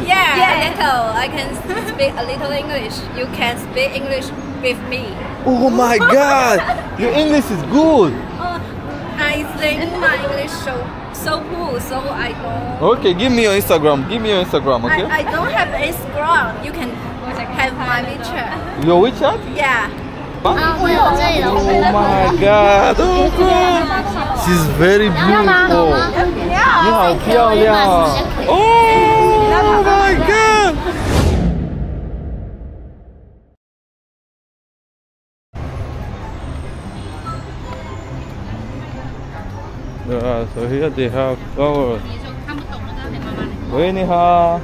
Yeah, Aneko, I can speak a little English. You can speak English with me. Oh my God, your English is good. I think my English so cool, so I go. Okay, give me your Instagram. Give me your Instagram, okay? I don't have Instagram. You can have my WeChat. Your WeChat? Yeah. Oh my God, oh God. She's very beautiful. Oh my God. Yeah, so here they have flowers. Wei ni hao.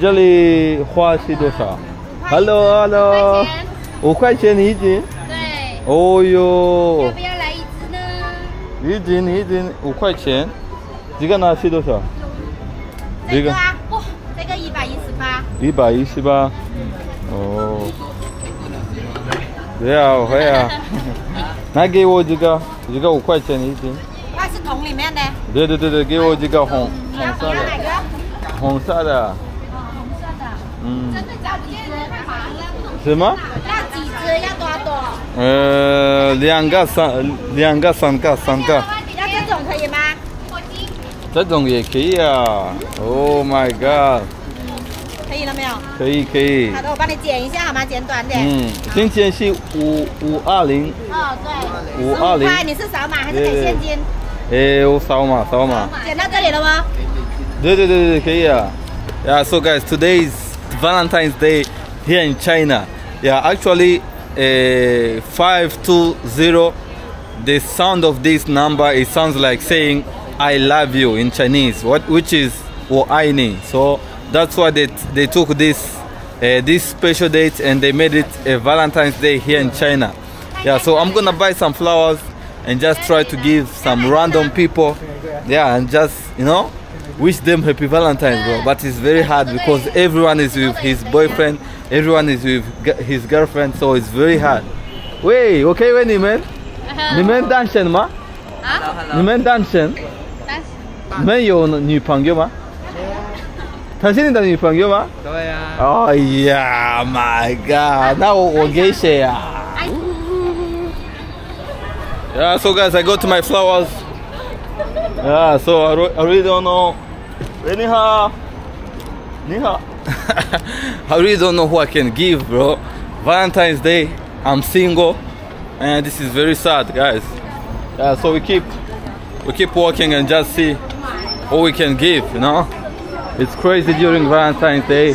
Jelly, what is this? Hello, hello. 5块钱一斤，对。哦哟。要不要来一只呢？一斤5块钱，这个呢是多少？这个啊，哇，这个118。118。哦。对啊，我会啊。来给我这个5块钱一斤。那是桶里面的。对，给我这个红色的。红色的。嗯。真的找不见人，太麻烦了。什么？ 2个、3个。要这种可以吗？这种也可以啊。Oh my god！ 可以了没有？可以。好的，我帮你剪一下好吗？剪短点。嗯，今天是520。哦，对。520。你是扫码还是给现金？我扫码。剪到这里了吗？对，可以啊。Yeah, so guys, today is Valentine's Day here in China. Yeah, actually. 520. The sound of this number, it sounds like saying "I love you" in Chinese, which is wo ai ni. So that's why they took this special date and they made it a Valentine's Day here in China. Yeah, so I'm gonna buy some flowers and just try to give some random people. Yeah, and just wish them happy Valentine's, bro. But it's very hard because everyone is with his boyfriend, everyone is with his girlfriend, so it's very hard. Wait, okay, when你们单身吗？啊？你们单身？单身。你们有女朋友吗？她是你的女朋友吗？对呀。哎呀 ，My God， 那我给谁呀 ？Yeah, so guys, I got my flowers. Yeah, so I really don't know. Niha. I really don't know who I can give, bro. Valentine's Day, I'm single, and this is very sad, guys. Yeah, so we keep walking and just see what we can give, It's crazy during Valentine's Day.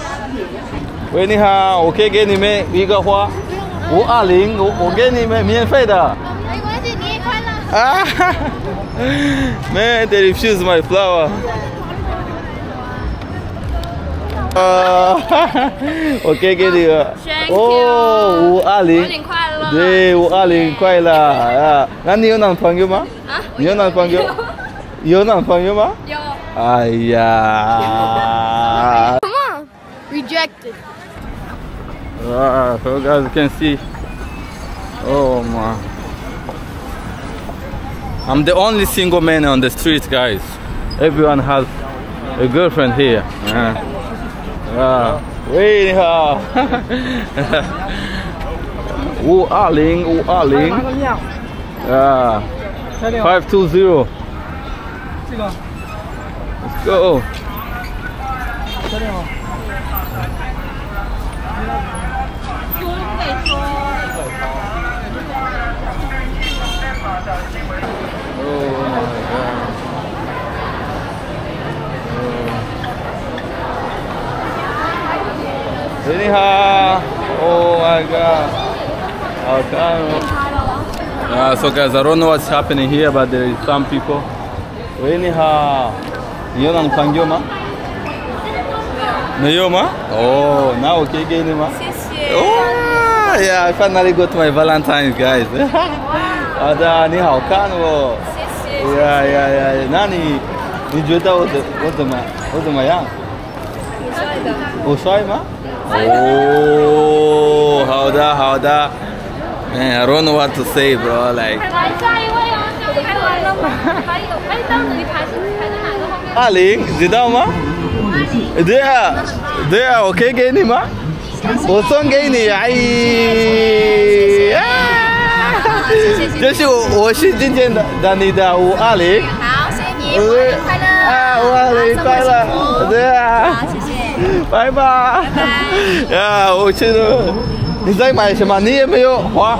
Wei ni hao, 我可以给你们一个花，520，我给你们免费的。没关系，你也快乐。啊哈哈 Man, they refuse my flower. OK， 给你了。哦，520。过年快乐。对，520快乐啊！那你有男朋友吗？啊？你有男朋友？有男朋友吗？有。哎呀。Come on, rejected. So guys, you can see. Oh my. I'm the only single man on the street, guys. Everyone has a girlfriend here. Wait, how? 520，520。啊 ，520。这个。Let's go. 确定吗？你好 ，Oh my God， 好看哦。So guys, I don't know what's happening here, but there is some people. 喂，你好，你有男朋友吗？没有吗？哦，那我可以给你吗？谢谢。Oh yeah, I finally got my Valentine's, guys. 好的，你好看哦。谢谢。呀，那你觉得我怎么样？你帅的。我帅吗？ Oh, 好的。Man, I don't know what to say, bro. Like. 排完了吗？还有，哎，到你排是排在哪个后面？20，知道吗？对啊，我可以给你吗？我送给你，阿姨。这是我是今天的你的520。好，谢谢你，快乐。啊，520快乐。对啊。好，谢谢。拜拜。拜拜。啊，我去了。你在买什么？你也没有花。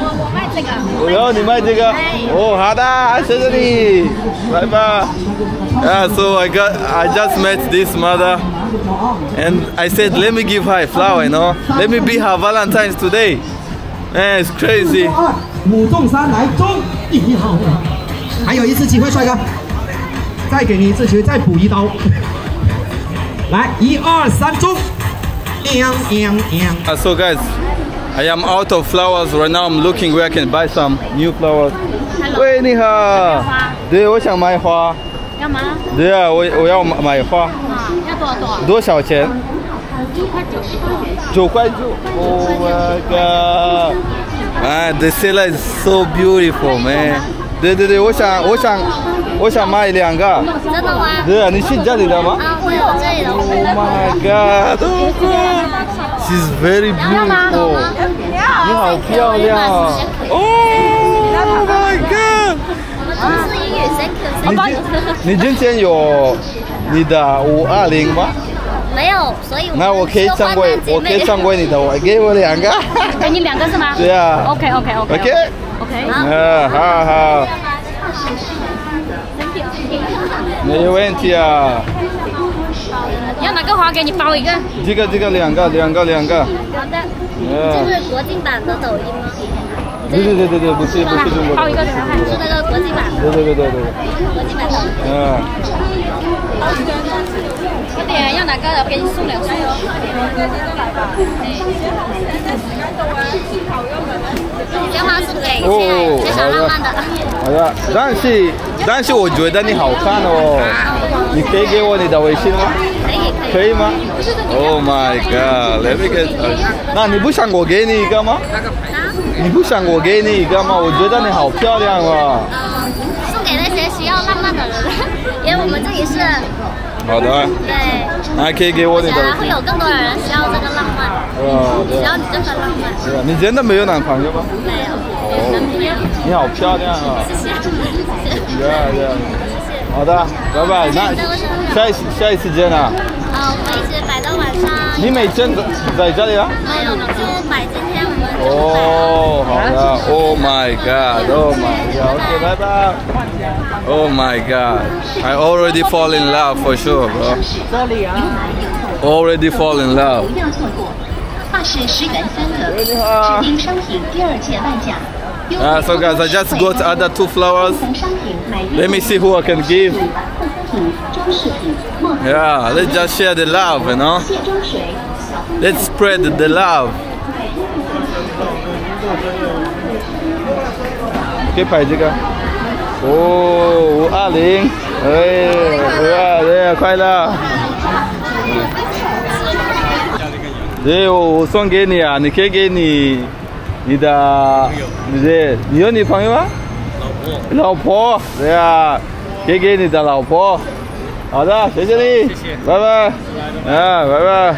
我卖这个，然后你卖这个，哦，好的，谢谢你，拜拜。Yeah, so I just met this mother, and I said, let me give her a flower, you know, let me be her Valentine's today. Man, it's crazy. 母重三来中一号，还有一次机会，帅哥，再给你一次机会，再补一刀。来，1、2、3中，So guys. I am out of flowers right now. I'm looking where I can buy some new flowers. Hello. 喂，你好。对，我想买花。干嘛？对啊，我要买花。啊，要多少多？多少钱？9块9。9块9。Oh my god! Man, the seller is so beautiful, man. 对，我想买2个。真的吗？对啊，你是这里的吗？啊，我有这里的。Oh my god! She's very beautiful. 你好漂亮啊 ！Oh my god！ 你今天有你的520吗？没有，所以那我可以唱过你的，我给我2个。给你2个是吗？对啊。OK。好。没有问题啊。 要哪个花给你包一个？这个2个。好的。这是国际版的抖音吗？对，不是中国。包一个给他看，是那个国际版。对。国际版抖音。嗯。快点，要哪个我给你送2个。鲜花送给非常浪漫的。好的，但是我觉得你好看哦，你可以给我你的微信吗？ 可以吗 ？Oh my god! Let me get. 那你不想我给你1个吗？你不想我给你1个吗？我觉得你好漂亮哦。送给那些需要浪漫的人，因为我们这里是。好的。对。那可以给我你的。会有更多的人需要这个浪漫。需要你这份浪漫。是吧？你真的没有男朋友吗？没有。你好漂亮啊！谢谢。对。 好的，拜拜。那下一次见啊。我们一直摆到晚上。你每天在这里啊？没有，就摆今天我们。哦，好的。Oh my god! Oh my god! Okay, bye bye. Oh my god! I already fall in love for sure, bro. Already fall in love. So guys, I just got other 2 flowers. Let me see who I can give. Yeah, let's just share the love, you know. Let's spread the love. 可以摆这个。哦，520，对，快乐。对，我送给你啊，你可以给你。 你有女朋友吗？老婆，对啊，给你的老婆。好的，谢谢你，拜拜，拜拜。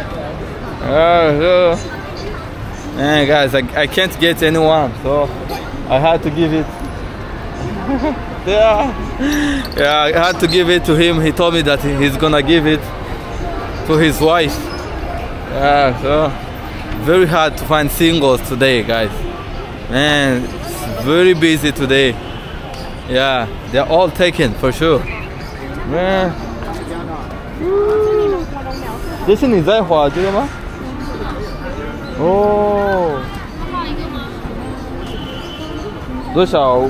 Man, guys, I can't get anyone, so I had to give it. Yeah, I had to give it to him. He told me that he's gonna give it to his wife. Yeah, so. Very hard to find singles today, guys. Man, it's very busy today. Yeah, they're all taken for sure. Man, 这是你在画这个吗？哦，多少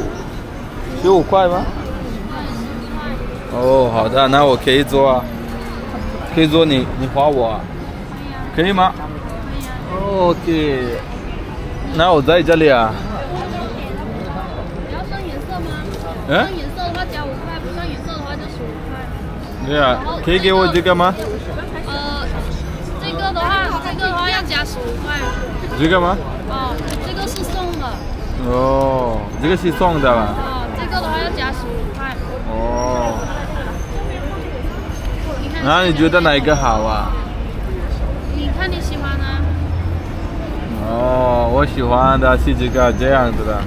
？15块吗？哦，好的，那我可以做啊，可以做你画我，可以吗？ OK， 那我在这里啊。你要上颜色吗？上颜色的话加5块，不上颜色的话就15块。对啊，可以给我这个吗？这个的话要加15块。这个吗？哦，这个是送的。哦，这个是送的吧？哦，这个的话要加15块。哦。你看。啊，你觉得哪一个好啊？你看你喜欢的。哦，我喜欢的是这个这样子的。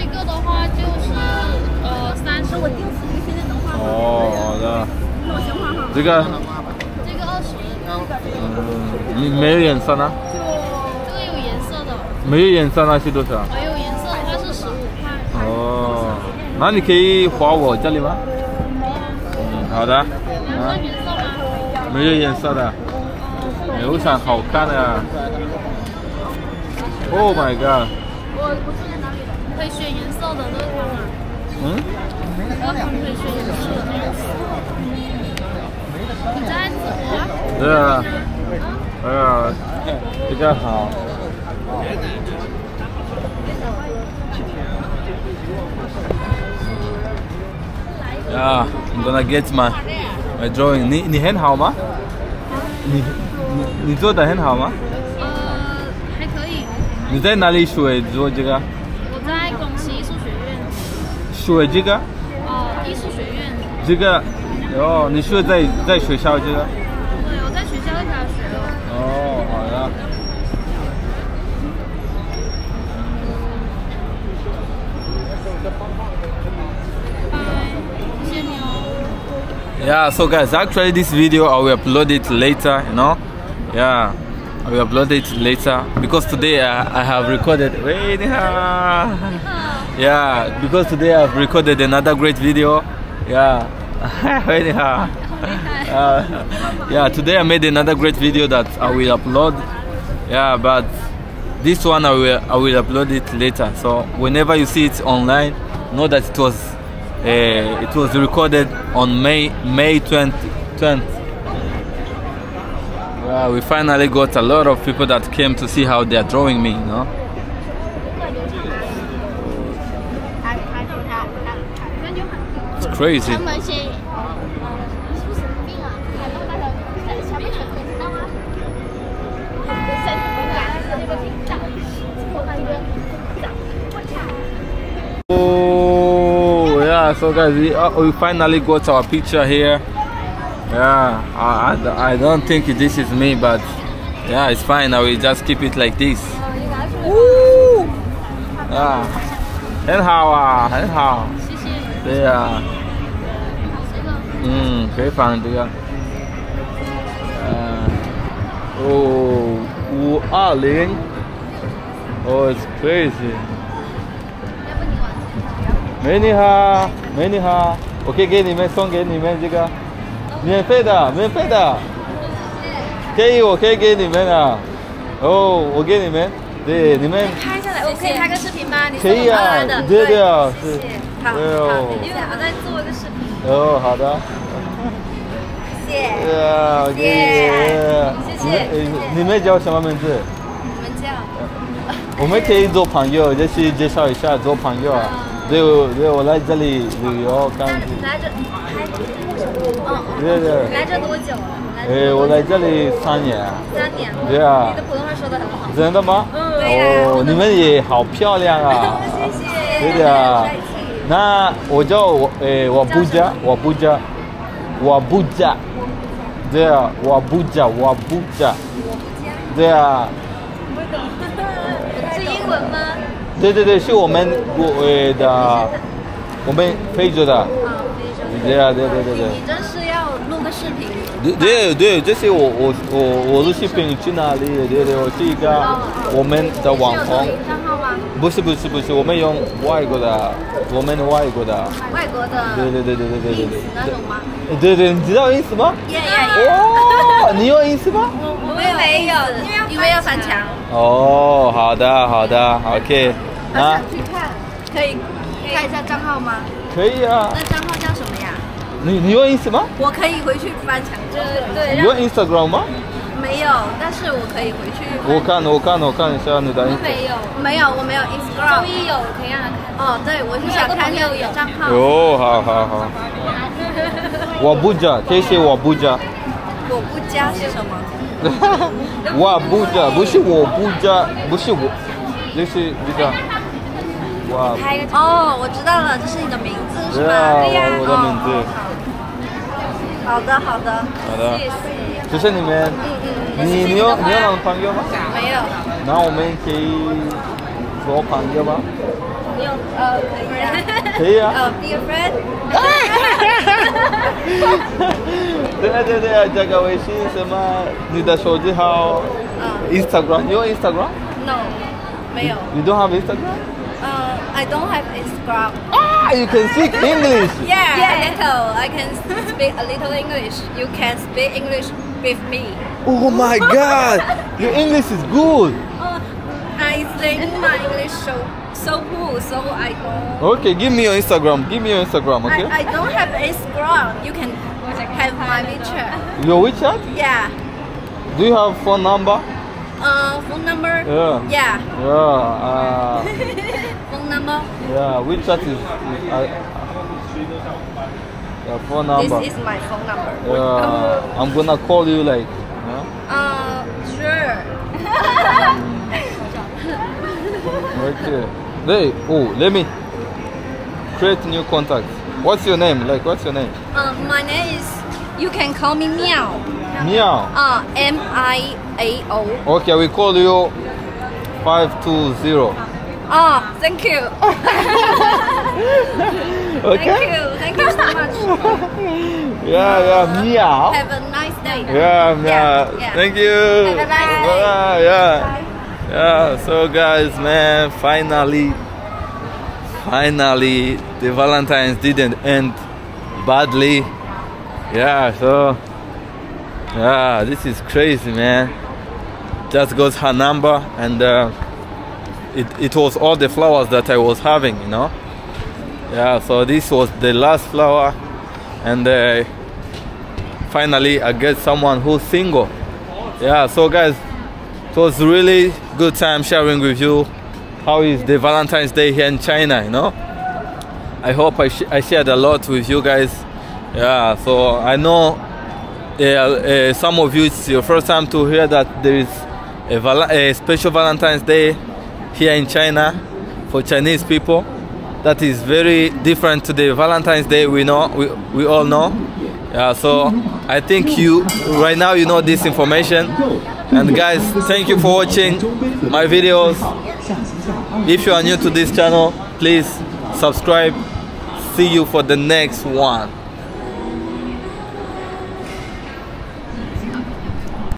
这个的话就是30。我定死这个现在能画吗？哦，好的。那我先画好。这个。这个20。嗯，你没有颜色呢？这个有颜色的。没有颜色那是多少？没有颜色的话是15块。哦，那你可以划我这里吗？嗯，好的。 没有颜色的，牛场好看啊 ！Oh my god！ 我住在哪里的？可以选颜色的那个吗？嗯？可以选颜色的那个。你在怎么了？对啊。哎呀，比较好。啊，你 gonna get my My drawing， 你很好吗？你做的很好吗？还可以。你在哪里学做这个？我在广西艺术学院。学这个？艺术学院。这个，哦，你是在学校这个？对，我在学校里头学的。哦，好的。拜，谢谢你哦。 Yeah, so guys, actually this video I will upload it later, you know. Yeah, I will upload it later because today I have recorded. Yeah, because today I've recorded another great video. Yeah, yeah. Today I made another great video that I will upload. Yeah, but this one I will upload it later. So whenever you see it online, know that it was recorded on May 20th. Wow, we finally got a lot of people that came to see how they are drawing me, you know? It's crazy. So guys, we finally got our picture here. Yeah, I don't think this is me, but yeah, it's fine. I will just keep it like this. Woo! Yeah, 很好啊，很好。谢谢。对呀。嗯，可以放这个。哦，520。Oh, it's crazy. 美女好，美女好，我可以给你们送给你们这个，免费的，免费的，可以，我可以给你们的，哦，我给你们，对你们拍下来，我可以拍个视频吗？可以啊，对对啊，是，好，因为我在做一个视频。哦，好的。谢谢。谢谢。你们叫什么名字？我们叫。我们可以做朋友，就是介绍一下做朋友啊。 对，我来这里旅游，刚。对。来这多久了？哎，我来这里3年。3年了。对啊。你的普通话说得很好。真的吗？嗯。哦，你们也好漂亮啊！谢谢。对的。那我叫我不加。对啊，我不加。对啊。不懂。是英文吗？ 对，是我们非洲的。对。你这是要录个视频？对，这是我录视频去哪里？对，我是一个我们的网红。不是，我们用外国的，我们外国的。外国的。对。那种吗？对，你知道意思吗？哦，你有意思吗？ 没有，因为要翻墙。哦，好的 ，OK。啊，去看，可以看一下账号吗？可以啊。那账号叫什么呀？你用 Instagram 吗？我可以回去翻墙，对。你用 Instagram 吗？没有，但是我可以回去。我看一下你的。没有，我没有 Instagram。周一有，我可以让他看。哦，对，我是想看六有账号。哦，好。我不加。我不加是什么？ 我不加，不是我，就是这个。哇！哦，我知道了，这是你的名字是吧？对呀。我的名字。好的，好的，好的，谢谢。只是你们，你有男朋友吗？没有。那我们可以做朋友吗？你有可以啊。可以啊。Be a friend。对啊，加个微信什么？你的手机号 ？Instagram？ 你有 Instagram？ No， 没有。You don't have Instagram？ I don't have Instagram. Ah, you can speak English. Yeah, little. I can speak a little English. You can speak English with me. Oh my God, your English is good. I think my English so cool, so I don't. Okay, give me your Instagram. Okay. I don't have Instagram. You can have my WeChat. Your WeChat? Yeah. Do you have phone number? Phone number? Phone number? Yeah, WeChat is... yeah, phone number. This is my phone number. Yeah, I'm gonna call you like... Yeah? Sure. Okay. Hey, oh, let me create new contact. What's your name? My name is... You can call me Miao. Miao. M-I-A-O. Okay, we call you 520. Oh, thank you. Okay. Thank you so much. Yeah, Miao. Have a nice day. Yeah. Thank you. Bye bye. Yeah. So guys, man, finally, the Valentine's didn't end badly. Yeah, this is crazy, man. Just got her number, and it was all the flowers that I was having, you know. Yeah, so this was the last flower, and finally I get someone who's single. Yeah, so guys, it was really good time sharing with you how is the Valentine's Day here in China, you know. I hope I shared a lot with you guys. Yeah, so I know some of you, it's your first time to hear that there is a special Valentine's Day here in China for Chinese people. That is very different to the Valentine's Day we all know. Yeah, so I think you right now you know this information. And guys, thank you for watching my videos. If you are new to this channel, please subscribe. See you for the next one.